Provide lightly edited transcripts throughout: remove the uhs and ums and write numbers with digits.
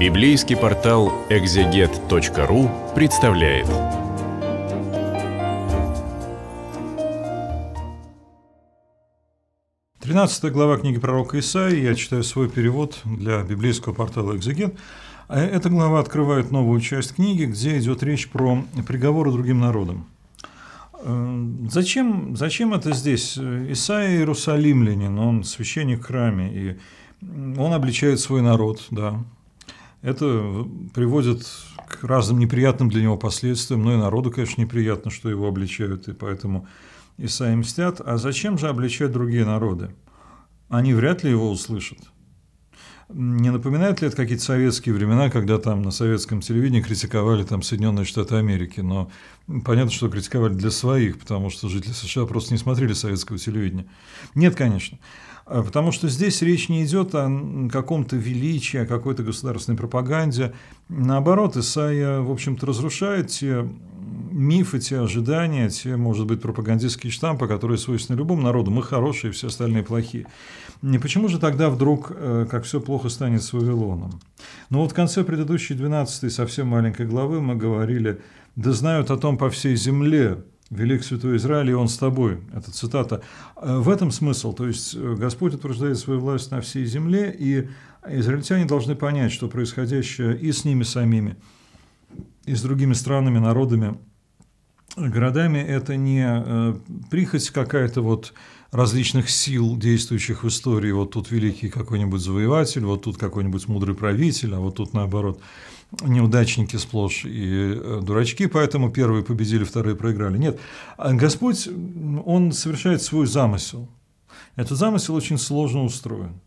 Библейский портал ekzeget.ru представляет. Тринадцатая глава книги пророка Исаии. Я читаю свой перевод для библейского портала «Экзегет». Эта глава открывает новую часть книги, где идет речь про приговоры другим народам. Зачем это здесь? Исаия Иерусалимлянин, он священник в храме, и он обличает свой народ, да. Это приводит к разным неприятным для него последствиям, но и народу, конечно, неприятно, что его обличают, и поэтому Исаия мстят. А зачем же обличать другие народы? Они вряд ли его услышат. Не напоминает ли это какие-то советские времена, когда там на советском телевидении критиковали там Соединенные Штаты Америки? Но понятно, что критиковали для своих, потому что жители США просто не смотрели советского телевидения. Нет, конечно. Потому что здесь речь не идет о каком-то величии, о какой-то государственной пропаганде. Наоборот, Исаия, в общем-то, разрушает те мифы, те ожидания, те, может быть, пропагандистские штампы, которые свойственны любому народу. Мы хорошие, все остальные плохие. И почему же тогда вдруг, как все плохо, станет с Вавилоном? Но вот в конце предыдущей 12-й, совсем маленькой главы, мы говорили: «Да знают о том по всей земле, велик святой Израиль, и он с тобой». Это цитата. В этом смысл. То есть Господь утверждает свою власть на всей земле, и израильтяне должны понять, что происходящее и с ними самими, и с другими странами, народами, городами, это не прихоть какая-то вот различных сил, действующих в истории. Вот тут великий какой-нибудь завоеватель, вот тут какой-нибудь мудрый правитель, а вот тут, наоборот, неудачники сплошь и дурачки, поэтому первые победили, вторые проиграли. Нет, Господь, Он совершает свой замысел. Этот замысел очень сложно устроен.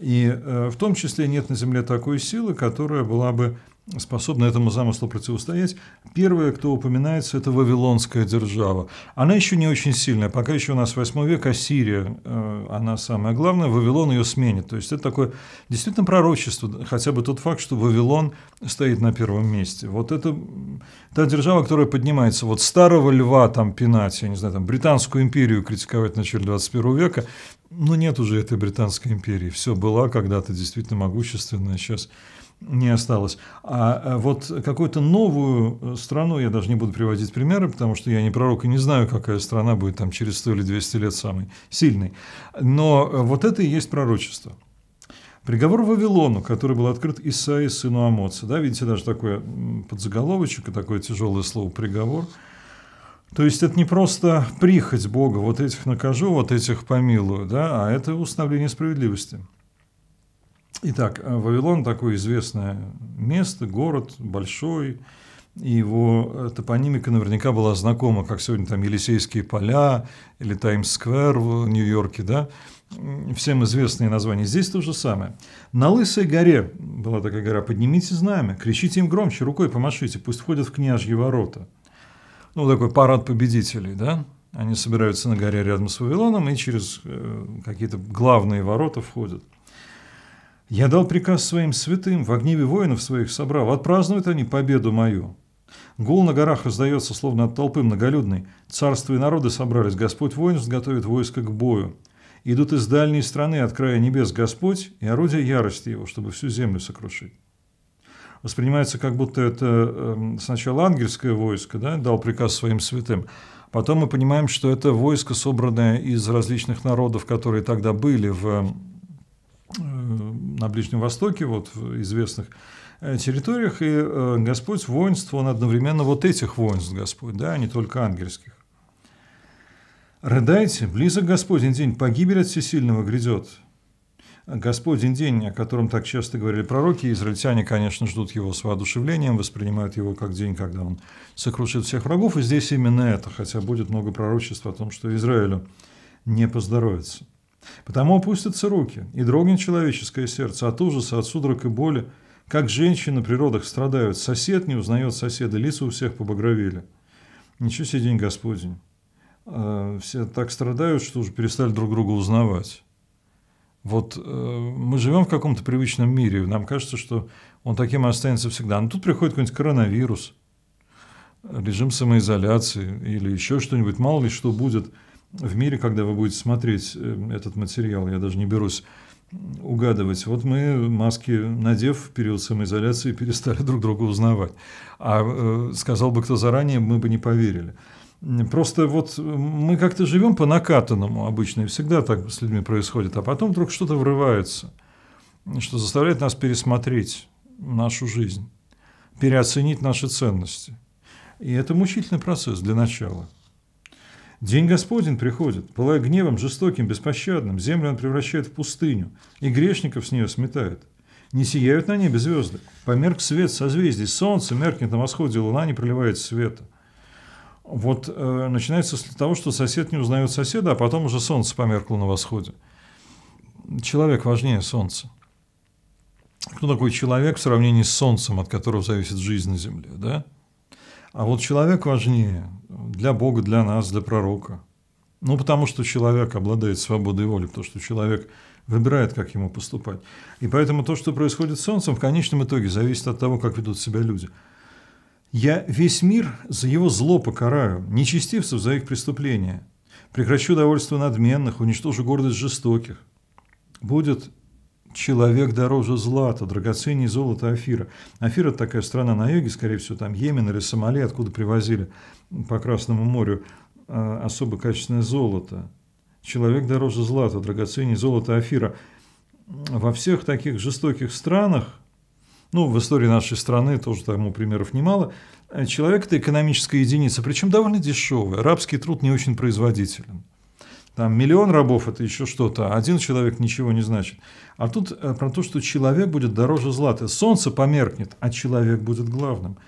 И в том числе нет на земле такой силы, которая была бы способна этому замыслу противостоять. Первое, кто упоминается, это Вавилонская держава. Она еще не очень сильная. Пока еще у нас 8 век, Ассирия, она самая главная, Вавилон ее сменит. То есть это такое действительно пророчество, хотя бы тот факт, что Вавилон стоит на первом месте. Вот это та держава, которая поднимается. Вот старого льва там пинать, я не знаю, там Британскую империю критиковать в начале 21 века. Но нет уже этой Британской империи. Все была когда-то действительно могущественная, сейчас не осталось. А вот какую-то новую страну, я даже не буду приводить примеры, потому что я не пророк и не знаю, какая страна будет там через 100 или 200 лет самой сильной. Но вот это и есть пророчество. Приговор Вавилону, который был открыт Исаии, сыну Амоца. Да, видите, даже такой подзаголовочек и такое тяжелое слово «приговор». То есть это не просто прихоть Бога, вот этих накажу, вот этих помилую, да, а это установление справедливости. Итак, Вавилон – такое известное место, город большой, и его топонимика наверняка была знакома, как сегодня там Елисейские поля или Таймс-сквер в Нью-Йорке, да, всем известные названия. Здесь то же самое. На Лысой горе была такая гора: «Поднимите знамя, кричите им громче, рукой помашите, пусть входят в княжьи ворота». Ну, такой парад победителей, да? Они собираются на горе рядом с Вавилоном и через какие-то главные ворота входят. «Я дал приказ своим святым, в гневе воинов своих собрал. Отпразднуют они победу мою. Гул на горах раздается, словно от толпы многолюдной. Царства и народы собрались. Господь воинств готовит войско к бою. Идут из дальней страны, от края небес, Господь и орудие ярости его, чтобы всю землю сокрушить». Воспринимается, как будто это сначала ангельское войско, да, дал приказ своим святым. Потом мы понимаем, что это войско, собранное из различных народов, которые тогда были на Ближнем Востоке, вот, в известных территориях. И Господь воинств, Он одновременно вот этих воинств Господь, да, а не только ангельских. «Рыдайте, близок Господень день, погибель от всесильного грядет». Господень день, о котором так часто говорили пророки, израильтяне, конечно, ждут его с воодушевлением, воспринимают его как день, когда он сокрушит всех врагов, и здесь именно это, хотя будет много пророчеств о том, что Израилю не поздоровится. «Потому опустятся руки, и дрогнет человеческое сердце от ужаса, от судорог и боли, как женщины при родах страдают, сосед не узнает соседа, лица у всех побагровели». Ничего себе день Господень. Все так страдают, что уже перестали друг друга узнавать. Вот мы живем в каком-то привычном мире, нам кажется, что он таким и останется всегда. Но тут приходит какой-нибудь коронавирус, режим самоизоляции или еще что-нибудь. Мало ли что будет в мире, когда вы будете смотреть этот материал. Я даже не берусь угадывать. Вот мы, маски надев, в период самоизоляции перестали друг друга узнавать. А сказал бы кто заранее, мы бы не поверили. Просто вот мы как-то живем по накатанному обычно, и всегда так с людьми происходит, а потом вдруг что-то врывается, что заставляет нас пересмотреть нашу жизнь, переоценить наши ценности. И это мучительный процесс для начала. День Господень приходит, пылая гневом, жестоким, беспощадным, землю он превращает в пустыню, и грешников с нее сметает. Не сияют на небе звезды, померк свет созвездий, солнце меркнет на восходе, луна не проливает света. Вот начинается с того, что сосед не узнает соседа, а потом уже солнце померкло на восходе. Человек важнее солнца. Кто такой человек в сравнении с солнцем, от которого зависит жизнь на земле, да? А вот человек важнее для Бога, для нас, для пророка. Ну, потому что человек обладает свободой воли, потому что человек выбирает, как ему поступать. И поэтому то, что происходит с солнцем, в конечном итоге зависит от того, как ведут себя люди. «Я весь мир за его зло покараю, нечестивцев за их преступления. Прекращу довольство надменных, уничтожу гордость жестоких. Будет человек дороже злата, драгоценней золота Афира». Афира – это такая страна на юге, скорее всего, там Йемен или Сомали, откуда привозили по Красному морю особо качественное золото. «Человек дороже злата, драгоценней золота Афира». Во всех таких жестоких странах, ну, в истории нашей страны тоже тому примеров немало. Человек – это экономическая единица, причем довольно дешевая. Рабский труд не очень производителен. Там 1 миллион рабов – это еще что-то, 1 человек ничего не значит. А тут про то, что человек будет дороже злата. Солнце померкнет, а человек будет главным.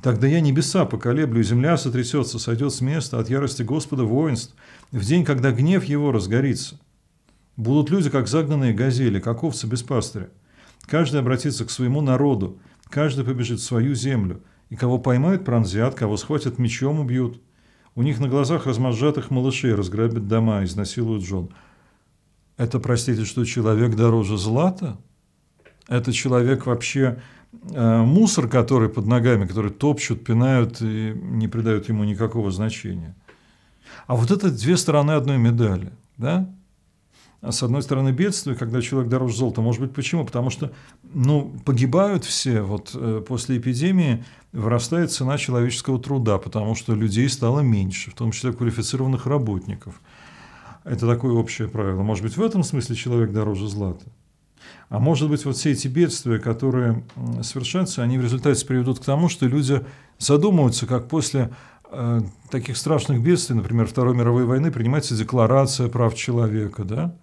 «Тогда я небеса поколеблю, земля сотрясется, сойдет с места от ярости Господа воинств, в день, когда гнев его разгорится. Будут люди, как загнанные газели, как овцы без пастыря. Каждый обратится к своему народу, каждый побежит в свою землю, и кого поймают, пронзят, кого схватят, мечом убьют. У них на глазах размозжатых малышей разграбят дома, изнасилуют жен». Это, простите, что человек дороже злата? Это человек вообще мусор, который под ногами, который топчут, пинают и не придают ему никакого значения. А вот это две стороны одной медали, да? А с одной стороны, бедствие, когда человек дороже золота. Может быть, почему? Потому что, ну, погибают все. Вот после эпидемии вырастает цена человеческого труда, потому что людей стало меньше, в том числе квалифицированных работников. Это такое общее правило. Может быть, в этом смысле человек дороже злата. А может быть, вот все эти бедствия, которые совершаются, они в результате приведут к тому, что люди задумываются, как после таких страшных бедствий, например, Второй мировой войны, принимается декларация прав человека, да?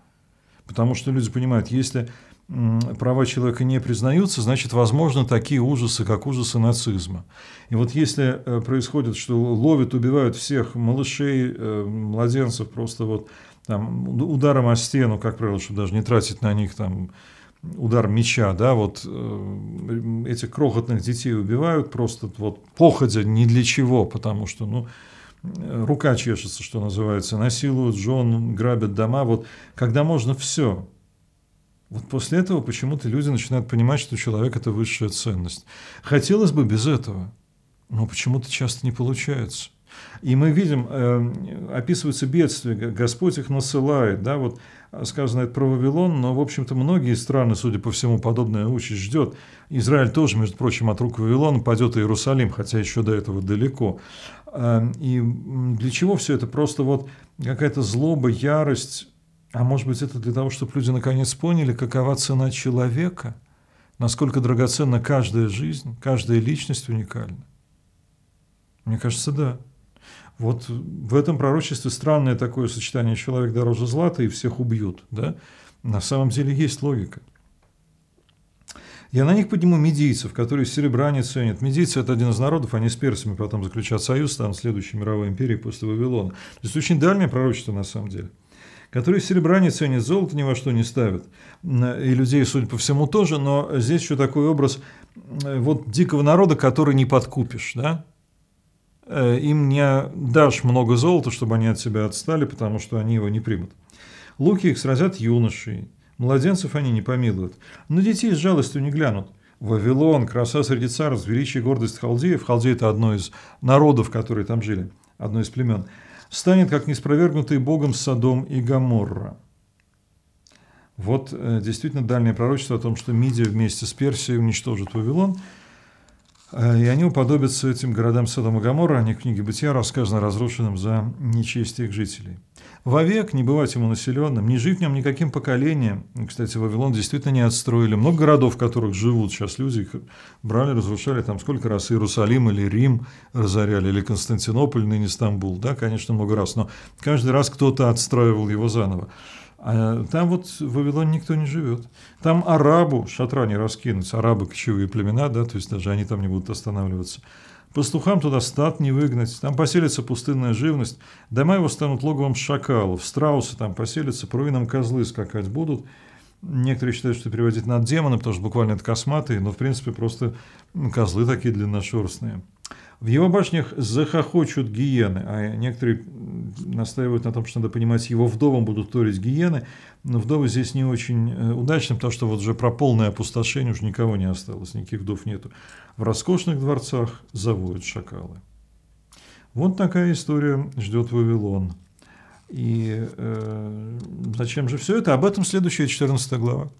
Потому что люди понимают, если права человека не признаются, значит, возможно, такие ужасы, как ужасы нацизма. И вот если происходит, что ловят, убивают всех малышей, младенцев, просто вот там ударом о стену, как правило, чтобы даже не тратить на них там удар меча, да, вот этих крохотных детей убивают просто вот походя, ни для чего, потому что, ну, рука чешется, что называется, насилуют жен, грабят дома, вот когда можно все. Вот после этого почему-то люди начинают понимать, что человек – это высшая ценность. Хотелось бы без этого, но почему-то часто не получается. И мы видим, описываются бедствия, Господь их насылает, да, вот сказано это про Вавилон, но, в общем-то, многие страны, судя по всему, подобная участь ждет. Израиль тоже, между прочим, от рук Вавилона падет Иерусалим, хотя еще до этого далеко. И для чего все это? Просто вот какая-то злоба, ярость, а может быть, это для того, чтобы люди наконец поняли, какова цена человека, насколько драгоценна каждая жизнь, каждая личность уникальна. Мне кажется, да. Вот в этом пророчестве странное такое сочетание «человек дороже злата» и «всех убьют». Да? На самом деле есть логика. «Я на них подниму мидийцев, которые серебра не ценят». Мидийцы – это один из народов, они с персами потом заключат союз, там следующей мировой империи после Вавилона. То есть очень дальнее пророчество на самом деле. «Которые серебра не ценят, золото ни во что не ставят». И людей, судя по всему, тоже, но здесь еще такой образ вот дикого народа, который не подкупишь, да? Им не дашь много золота, чтобы они от себя отстали, потому что они его не примут. Луки их сразят юношей, младенцев они не помилуют, но детей с жалостью не глянут. Вавилон, краса среди царств, величие и гордость халдеев, Халдея – это одно из народов, которые там жили, одно из племен, станет как неспровергнутый Богом Содом и Гоморра. Вот действительно дальнее пророчество о том, что Мидия вместе с Персией уничтожит Вавилон, и они уподобятся этим городам Содома и Гоморра, о них в книге Бытия рассказано разрушенным за нечестие их жителей. Вовек не бывать ему населенным, не жив в нем никаким поколением. Кстати, Вавилон действительно не отстроили. Много городов, в которых живут сейчас люди, их брали, разрушали там сколько раз. Иерусалим или Рим разоряли, или Константинополь, ныне Стамбул. Да, конечно, много раз, но каждый раз кто-то отстраивал его заново. А там вот в Вавилоне никто не живет. Там арабу шатра не раскинуть, арабы кочевые племена, да, то есть даже они там не будут останавливаться. Пастухам туда стад не выгнать, там поселится пустынная живность, дома его станут логовом шакалов, страусы там поселятся, по руинам козлы скакать будут. Некоторые считают, что переводить на демоны, потому что буквально это косматые, но в принципе просто козлы такие длинношерстные. В его башнях захохочут гиены, а некоторые настаивают на том, что надо понимать, его вдовам будут торить гиены, но вдовы здесь не очень удачны, потому что вот уже про полное опустошение уже никого не осталось, никаких вдов нету. В роскошных дворцах завоют шакалы. Вот такая история ждет Вавилон. И зачем же все это? Об этом следующая 14 глава.